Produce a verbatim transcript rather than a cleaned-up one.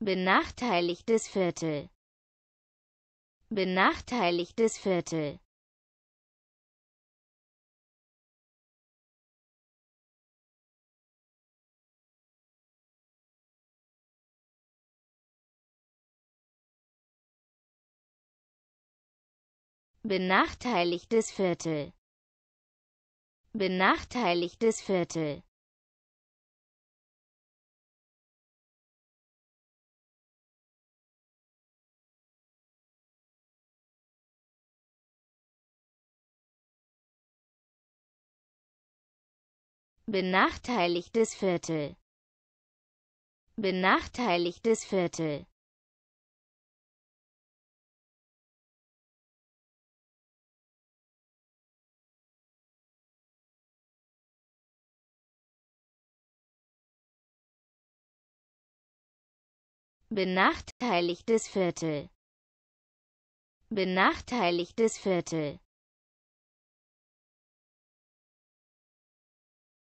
Benachteiligtes Viertel. Benachteiligtes Viertel. Benachteiligtes Viertel. Benachteiligtes Viertel. Benachteiligtes Viertel. Benachteiligtes Viertel. Benachteiligtes Viertel. Benachteiligtes Viertel.